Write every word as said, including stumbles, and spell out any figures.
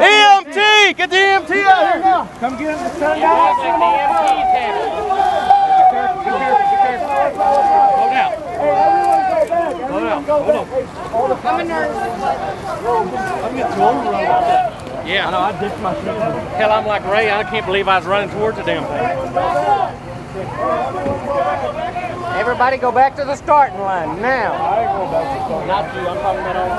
E M T! Get the E M T out here now! Come get him, the sun out! Get the E M T tablet! Be careful, be careful, hold out! Hey, everyone go back! Hold out, hold on! I'm a nurse! I'm getting too old to run like that. Yeah. I know, I ditched my shoes. Hell, I'm like Ray, I can't believe I was running towards the damn thing. Everybody go back to the starting line, now! I ain't going back to the starting line. Not you, I'm talking about all